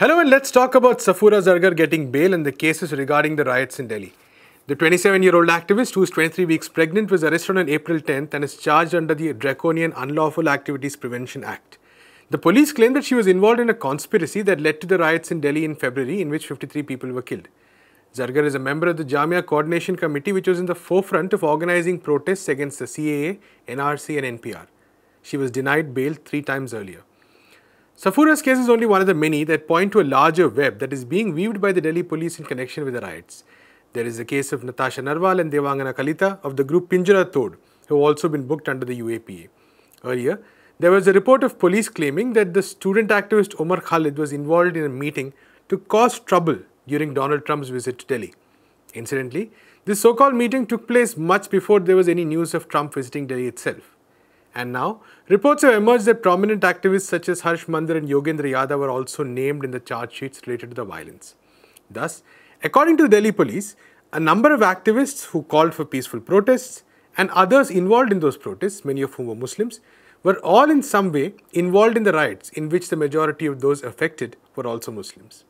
Hello, and let's talk about Safoora Zargar getting bail and the cases regarding the riots in Delhi. The 27-year-old activist, who is 23 weeks pregnant, was arrested on April 10th and is charged under the draconian Unlawful Activities Prevention Act. The police claim that she was involved in a conspiracy that led to the riots in Delhi in February, in which 53 people were killed. Zargar is a member of the Jamia Coordination Committee, which was in the forefront of organizing protests against the CAA, NRC and NPR. She was denied bail 3 times earlier. Safoora's case is only one of the many that point to a larger web that is being weaved by the Delhi police in connection with the riots. There is the case of Natasha Narwal and Devangana Kalita of the group Pinjra Tod, who have also been booked under the UAPA. Earlier, there was a report of police claiming that the student activist Umar Khalid was involved in a meeting to cause trouble during Donald Trump's visit to Delhi. Incidentally, this so-called meeting took place much before there was any news of Trump visiting Delhi itself. And now, reports have emerged that prominent activists such as Harsh Mander and Yogendra Yadav were also named in the charge sheets related to the violence. Thus, according to the Delhi police, a number of activists who called for peaceful protests and others involved in those protests, many of whom were Muslims, were all in some way involved in the riots, in which the majority of those affected were also Muslims.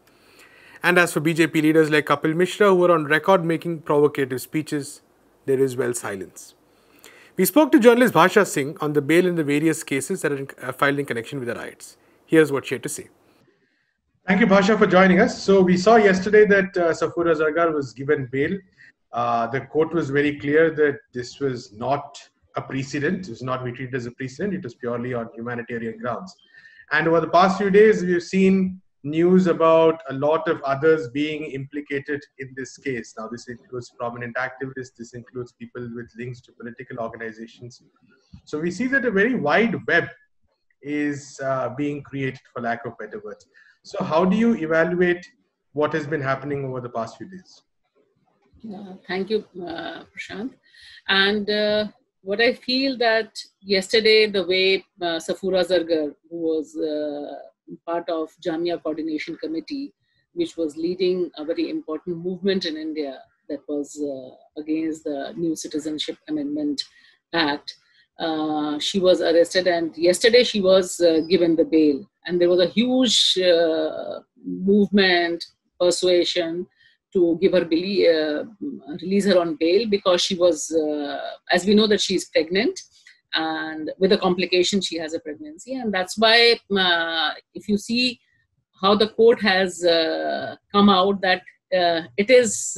And as for BJP leaders like Kapil Mishra, who were on record making provocative speeches, there is well silence. We spoke to journalist Bhasha Singh on the bail in the various cases that are filed in connection with the riots. Here's what she had to say. Thank you, Bhasha, for joining us. So we saw yesterday that Safoora Zargar was given bail. The court was very clear that this was not a precedent. It was not to be treated as a precedent. It was purely on humanitarian grounds. And over the past few days, we've seen news about a lot of others being implicated in this case. Now, this includes prominent activists, this includes people with links to political organizations. So we see that a very wide web is being created, for lack of better words. So how do you evaluate what has been happening over the past few days? Thank you, Prashant. And what I feel that yesterday, the way Safoora Zargar, who was part of Jamia Coordination Committee, which was leading a very important movement in India that was against the new Citizenship Amendment Act. She was arrested, and yesterday she was given the bail. And there was a huge movement, persuasion to give her release her on bail, because she was, as we know that she is pregnant, and with a complication she has a pregnancy. And that's why if you see how the court has come out, that it is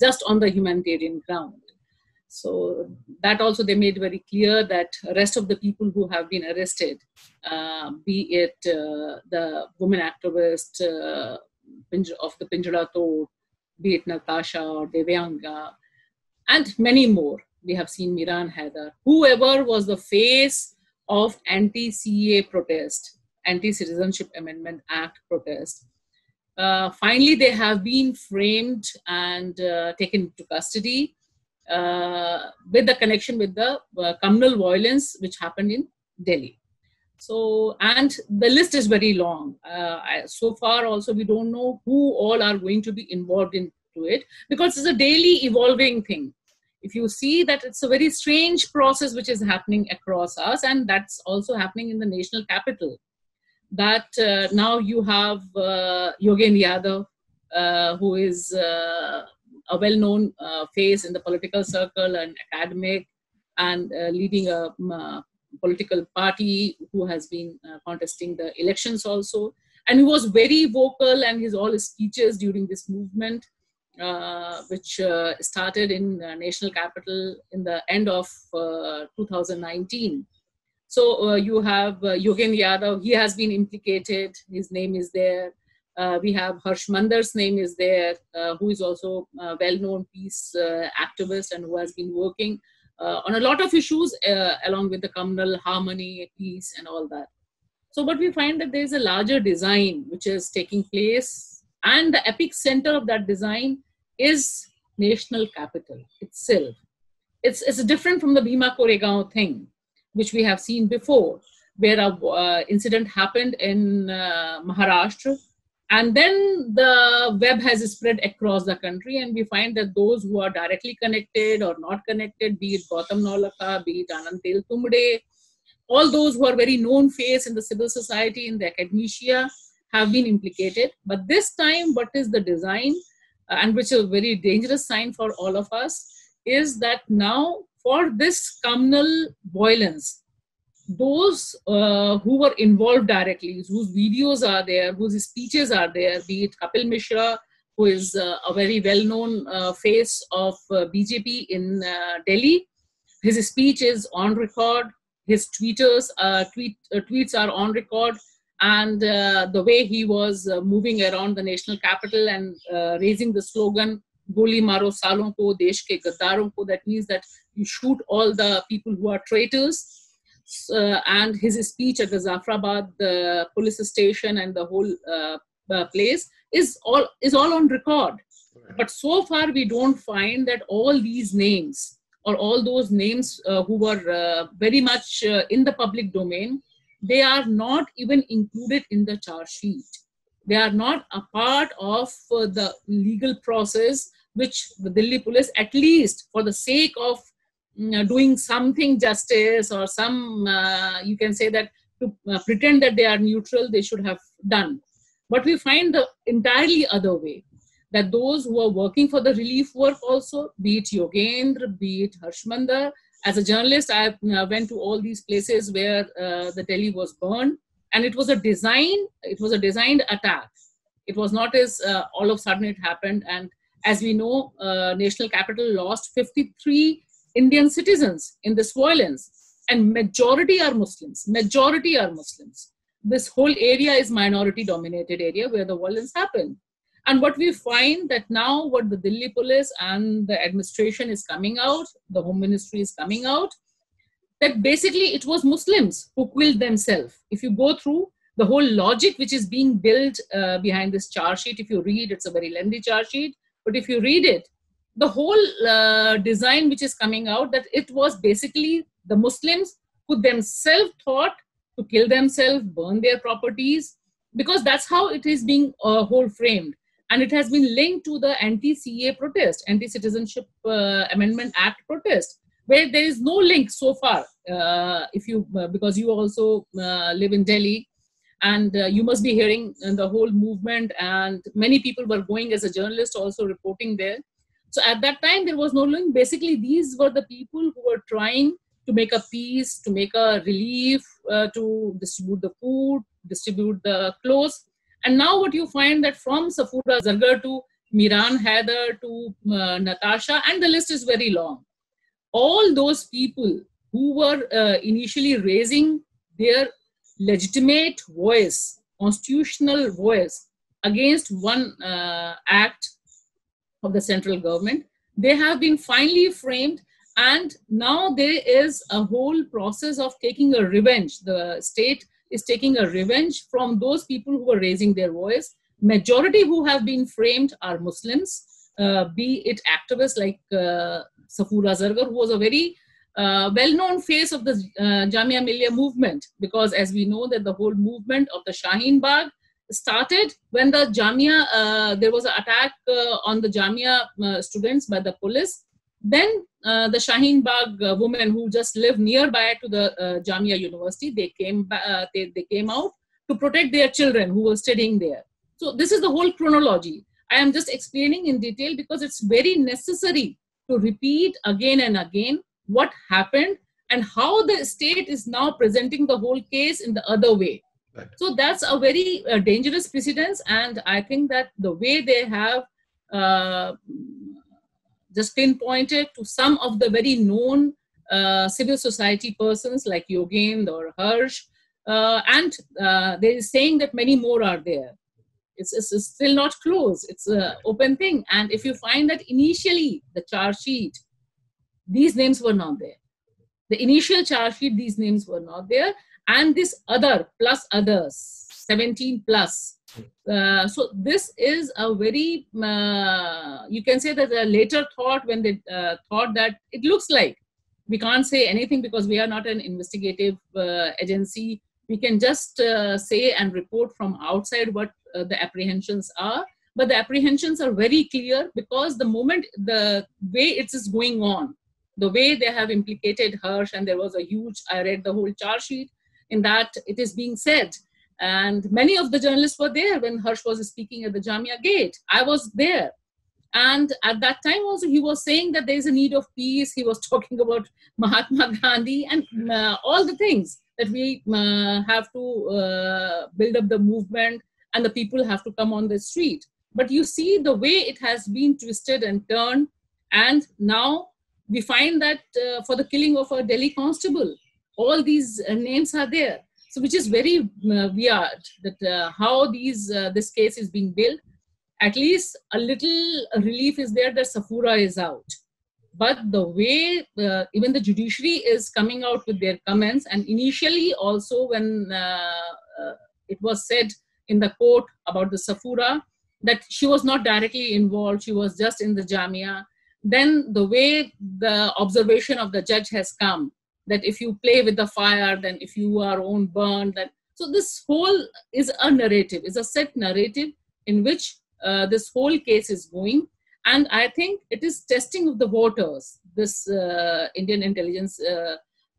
just on the humanitarian ground. So that also they made very clear that rest of the people who have been arrested, be it the woman activist of the Pinjra Tod, be it Natasha or Devyanga, and many more. We have seen Meeran Haider, whoever was the face of anti-CAA protest, anti-Citizenship Amendment Act protest. Finally, they have been framed and taken into custody with the connection with the communal violence which happened in Delhi. So, and the list is very long. So far also, we don't know who all are going to be involved into it, because it's a daily evolving thing. If you see that it's a very strange process which is happening across us, and that's also happening in the national capital, that now you have Yogendra Yadav, who is a well-known face in the political circle and academic, and leading a political party, who has been contesting the elections also. And he was very vocal, and all his speeches during this movement, which started in national capital in the end of 2019. So you have Yogendra Yadav, he has been implicated, his name is there. We have Harsh Mander's name is there, who is also a well-known peace activist, and who has been working on a lot of issues along with the communal harmony, peace and all that. So but we find that there is a larger design which is taking place. And the epic center of that design is national capital itself. It's different from the Bhima Koregaon thing, which we have seen before, where an incident happened in Maharashtra. And then the web has spread across the country. And we find that those who are directly connected or not connected, be it Gautam Navlakha, be it Anand Teltumde, all those who are very known face in the civil society, in the academia, have been implicated. But this time, what is the design, and which is a very dangerous sign for all of us, is that now for this communal violence, those who were involved directly, whose videos are there, whose speeches are there, be it Kapil Mishra, who is a very well-known face of BJP in Delhi. His speech is on record. His tweets are on record. And the way he was moving around the national capital and raising the slogan, Goli Maro Salon Ko, Desh Ke Gaddaron Ko, that means that you shoot all the people who are traitors. And his speech at the Zafrabad, the police station and the whole place is all on record. But so far we don't find that all these names or all those names who were very much in the public domain, they are not even included in the charge sheet. They are not a part of the legal process which the Delhi police, at least for the sake of doing something justice or some, you can say that to pretend that they are neutral, they should have done. But we find the entirely other way, that those who are working for the relief work also, be it Yogendra, be it Harsh Mander. As a journalist, I went to all these places where the Delhi was burned, and it was a design. It was a designed attack. It was not as all of a sudden it happened. And as we know, national capital lost 53 Indian citizens in this violence, and majority are Muslims. Majority are Muslims. This whole area is minority dominated area where the violence happened. And what we find that now what the Delhi police and the administration is coming out, the Home Ministry is coming out, that basically it was Muslims who killed themselves. If you go through the whole logic which is being built behind this charge sheet, if you read, it's a very lengthy charge sheet, but if you read it, the whole design which is coming out, that it was basically the Muslims who themselves thought to kill themselves, burn their properties, because that's how it is being whole framed. And it has been linked to the anti-CAA protest, Anti-Citizenship Amendment Act protest, where there is no link so far, because you also live in Delhi, and you must be hearing the whole movement, and many people were going as a journalist also reporting there. So at that time, there was no link. Basically, these were the people who were trying to make a peace, to make a relief, to distribute the food, distribute the clothes. And now what you find that from Safoora Zargar to Meeran Haider to Natasha, and the list is very long. All those people who were initially raising their legitimate voice, constitutional voice against one act of the central government, they have been finally framed. And now there is a whole process of taking a revenge. The state is taking a revenge from those people who are raising their voice. Majority who have been framed are Muslims, be it activists like Safoora Zargar, who was a very well-known face of the Jamia Millia movement, because as we know that the whole movement of the Shaheen Bagh started when the Jamia, there was an attack on the Jamia students by the police. Then the Shaheen Bagh women who just live nearby to the Jamia University, they came out to protect their children who were studying there. So this is the whole chronology. I am just explaining in detail because it's very necessary to repeat again and again what happened and how the state is now presenting the whole case in the other way. Right. So that's a very dangerous precedence, and I think that the way they have just pinpointed to some of the very known civil society persons like Yogend or Harsh, and they are saying that many more are there. It's still not closed, it's an open thing. And if you find that initially the charge sheet, these names were not there. The initial charge sheet, these names were not there. And this other plus others, 17 plus. So this is a very, you can say that a later thought when they thought that it looks like we can't say anything because we are not an investigative agency. We can just say and report from outside what the apprehensions are. But the apprehensions are very clear because the moment, the way it is going on, the way they have implicated Harsh, and there was a huge, I read the whole charge sheet in that it is being said And many of the journalists were there when Harsh was speaking at the Jamia gate. I was there. And at that time also, he was saying that there is a need of peace. He was talking about Mahatma Gandhi and all the things that we have to build up the movement and the people have to come on the street. But you see the way it has been twisted and turned. And now we find that for the killing of a Delhi constable, all these names are there. So which is very weird that how these this case is being built. At least a little relief is there that Safoora is out. But the way even the judiciary is coming out with their comments, and initially also when it was said in the court about the Safoora, that she was not directly involved, she was just in the Jamia. Then the way the observation of the judge has come, that if you play with the fire, then if you are own burned, then... So this whole is a narrative, is a set narrative in which this whole case is going. And I think it is testing of the waters, this Indian intelligence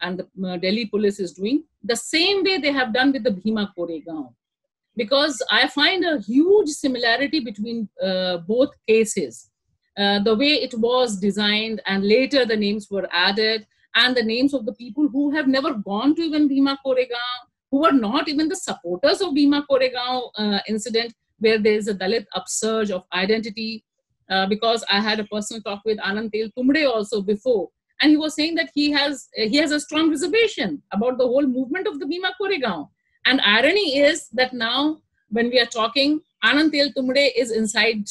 and the Delhi police is doing, the same way they have done with the Bhima Koregaon. Because I find a huge similarity between both cases. The way it was designed, and later the names were added, and the names of the people who have never gone to even Bhima Koregaon, who were not even the supporters of Bhima Koregaon incident, where there is a Dalit upsurge of identity. Because I had a personal talk with Anand Teltumde also before, and he was saying that he has a strong reservation about the whole movement of the Bhima Koregaon. And irony is that now when we are talking, Anand Teltumde is inside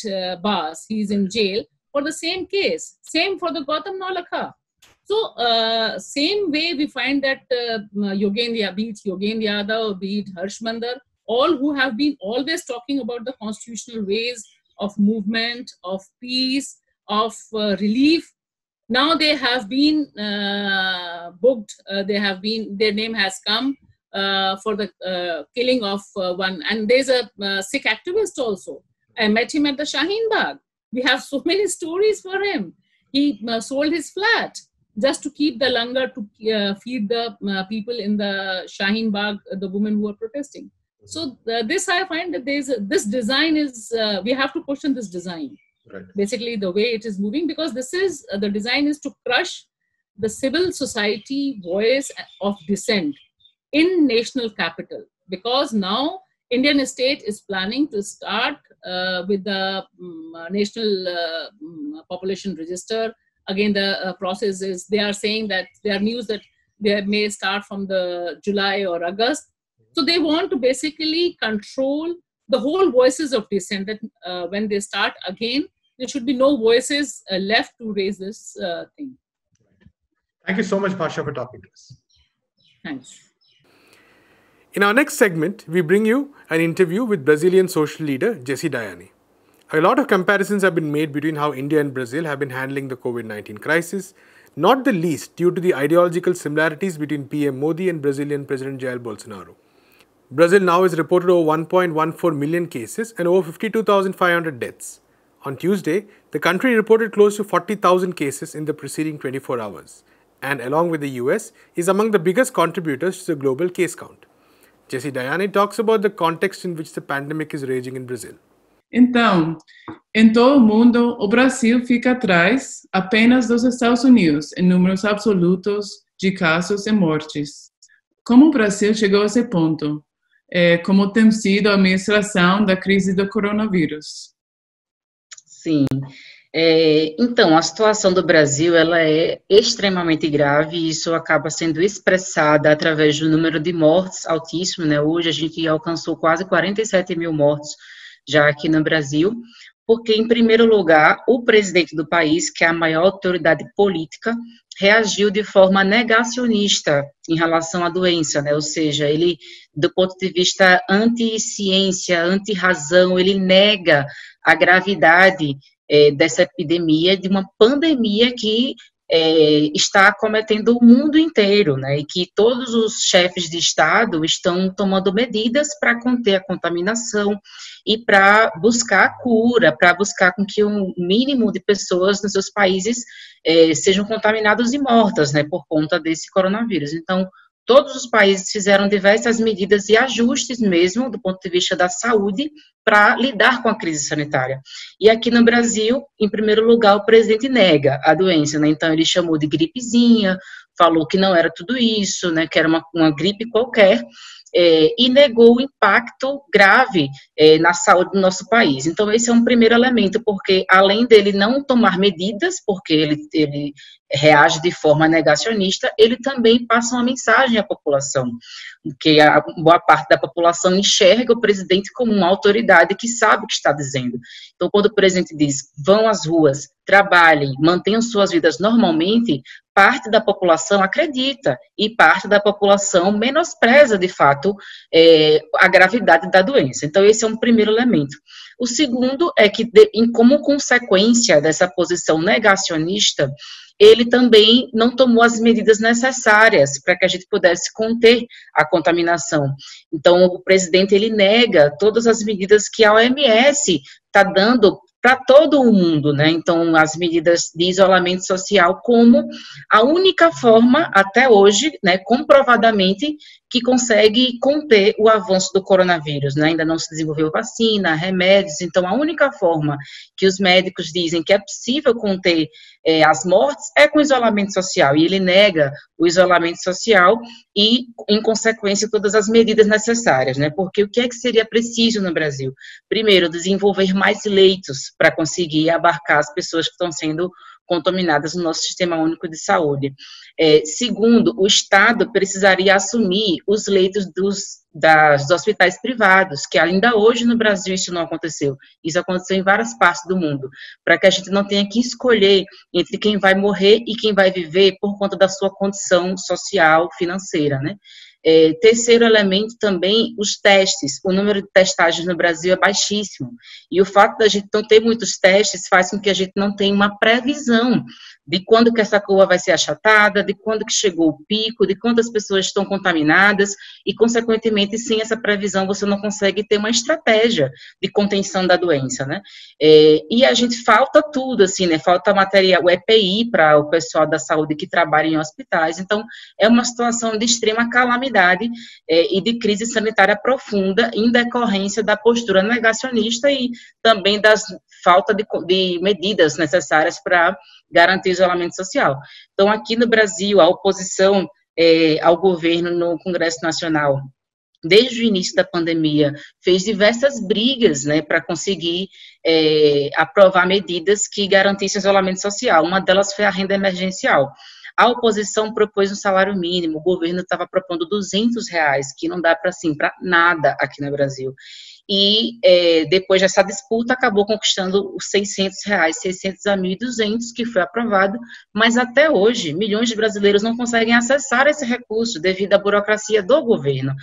bars. He is in jail for the same case. Same for the Gautam Navlakha. So same way we find that Yogendra Yadav, be it Harsh Mander, all who have been always talking about the constitutional ways of movement, of peace, of relief. Now they have been booked. Their name has come for the killing of one. And there's a Sikh activist also. I met him at the Shaheen Bagh. We have so many stories for him. He sold his flat just to keep the langar, to feed the people in the Shaheen Bagh, the women who are protesting. So this, I find that there is this design is, we have to question this design. Right. Basically the way it is moving, because this is, the design is to crush the civil society voice of dissent in national capital. Because now Indian state is planning to start with the national population register. Again, the process is, they are saying that there are news that they may start from the July or August. So they want to basically control the whole voices of dissent, that when they start again, there should be no voices left to raise this thing. Thank you so much, Bhasha, for talking to us. Thanks. In our next segment, we bring you an interview with Brazilian social leader Jessy Dayane. A lot of comparisons have been made between how India and Brazil have been handling the COVID-19 crisis, not the least due to the ideological similarities between PM Modi and Brazilian President Jair Bolsonaro. Brazil now is reported over 1.14 million cases and over 52,500 deaths. On Tuesday, the country reported close to 40,000 cases in the preceding 24 hours, and along with the US, is among the biggest contributors to the global case count. Jessy Dayane talks about the context in which the pandemic is raging in Brazil. Então, em todo o mundo, o Brasil fica atrás apenas dos Estados Unidos em números absolutos de casos e mortes. Como o Brasil chegou a esse ponto? Como tem sido a administração da crise do coronavírus? Sim. Então, a situação do Brasil ela é extremamente grave e isso acaba sendo expressada através do número de mortes altíssimo, né? Hoje a gente alcançou quase 47 mil mortes já aqui no Brasil, porque, em primeiro lugar, o presidente do país, que é a maior autoridade política, reagiu de forma negacionista em relação à doença, né? Ou seja, ele, do ponto de vista anti-ciência, anti-razão, ele nega a gravidade dessa epidemia, de uma pandemia que está acometendo o mundo inteiro, né? E que todos os chefes de Estado estão tomando medidas para conter a contaminação e para buscar a cura, para buscar com que um mínimo de pessoas nos seus países sejam contaminadas e mortas, né, por conta desse coronavírus. Então, Todos os países fizeram diversas medidas e ajustes mesmo, do ponto de vista da saúde, para lidar com a crise sanitária. E aqui no Brasil, em primeiro lugar, o presidente nega a doença, né? Então ele chamou de gripezinha, falou que não era tudo isso, né? Que era uma gripe qualquer, e negou o impacto grave na saúde do nosso país. Então esse é um primeiro elemento, porque além dele não tomar medidas, porque ele reage de forma negacionista, ele também passa uma mensagem à população, que a boa parte da população enxerga o presidente como uma autoridade que sabe o que está dizendo. Então quando o presidente diz, vão às ruas, trabalhem, mantenham suas vidas normalmente, parte da população acredita e parte da população menospreza, de fato, a gravidade da doença. Então, esse é um primeiro elemento. O segundo é que, como consequência dessa posição negacionista, ele também não tomou as medidas necessárias para que a gente pudesse conter a contaminação. Então, o presidente, ele nega todas as medidas que a OMS está dando para todo o mundo, né? Então, as medidas de isolamento social como a única forma, até hoje, né, comprovadamente, que consegue conter o avanço do coronavírus, né? Ainda não se desenvolveu vacina, remédios, então a única forma que os médicos dizem que é possível conter as mortes é com isolamento social, e ele nega o isolamento social e, em consequência, todas as medidas necessárias, né? Porque o que é que seria preciso no Brasil? Primeiro, desenvolver mais leitos para conseguir abarcar as pessoas que estão sendo contaminadas no nosso Sistema Único de Saúde. Segundo, o Estado precisaria assumir os leitos dos hospitais privados, que ainda hoje no Brasil isso não aconteceu. Isso aconteceu em várias partes do mundo, para que a gente não tenha que escolher entre quem vai morrer e quem vai viver por conta da sua condição social, financeira, né? Terceiro elemento também, os testes. O número de testagens no Brasil é baixíssimo. E o fato da gente não ter muitos testes faz com que a gente não tenha uma previsão de quando que essa curva vai ser achatada, de quando que chegou o pico, de quantas pessoas estão contaminadas e, consequentemente, sem essa previsão você não consegue ter uma estratégia de contenção da doença, né? E a gente falta tudo, assim, né? Falta material, o EPI para o pessoal da saúde que trabalha em hospitais. Então, é uma situação de extrema calamidade e de crise sanitária profunda em decorrência da postura negacionista e também da falta de medidas necessárias para garantir o isolamento social. Então, aqui no Brasil, a oposição ao governo no Congresso Nacional, desde o início da pandemia, fez diversas brigas, né, para conseguir aprovar medidas que garantissem isolamento social. Uma delas foi a renda emergencial. A oposição propôs um salário mínimo, o governo estava propondo R$200, que não dá para assim, para nada aqui no Brasil. E depois dessa disputa acabou conquistando os R$600, 600 a 1.200, que foi aprovado, mas até hoje milhões de brasileiros não conseguem acessar esse recurso devido à burocracia do governo,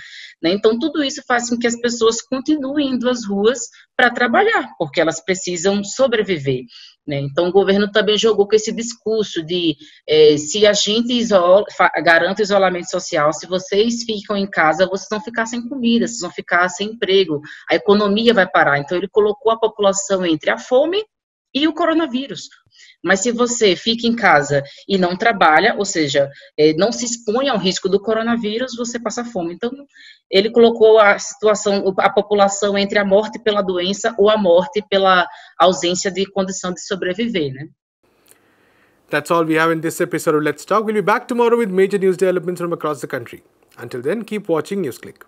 né? Então tudo isso faz com que as pessoas continuem indo às ruas para trabalhar, porque elas precisam sobreviver, né? Então o governo também jogou com esse discurso de se a gente garante o isolamento social, se vocês ficam em casa, vocês vão ficar sem comida, vocês vão ficar sem emprego, a economia vai parar. Então ele colocou a população entre a fome e o coronavírus. Mas se você fica em casa e não trabalha, ou seja, não se expõe ao risco do coronavírus, você passa fome. Então ele colocou a situação, a população entre a morte pela doença ou a morte pela ausência de condição de sobreviver, né? That's all we have in this episode of Let's Talk. We'll be back tomorrow with major news developments from across the country. Until then, keep watching NewsClick.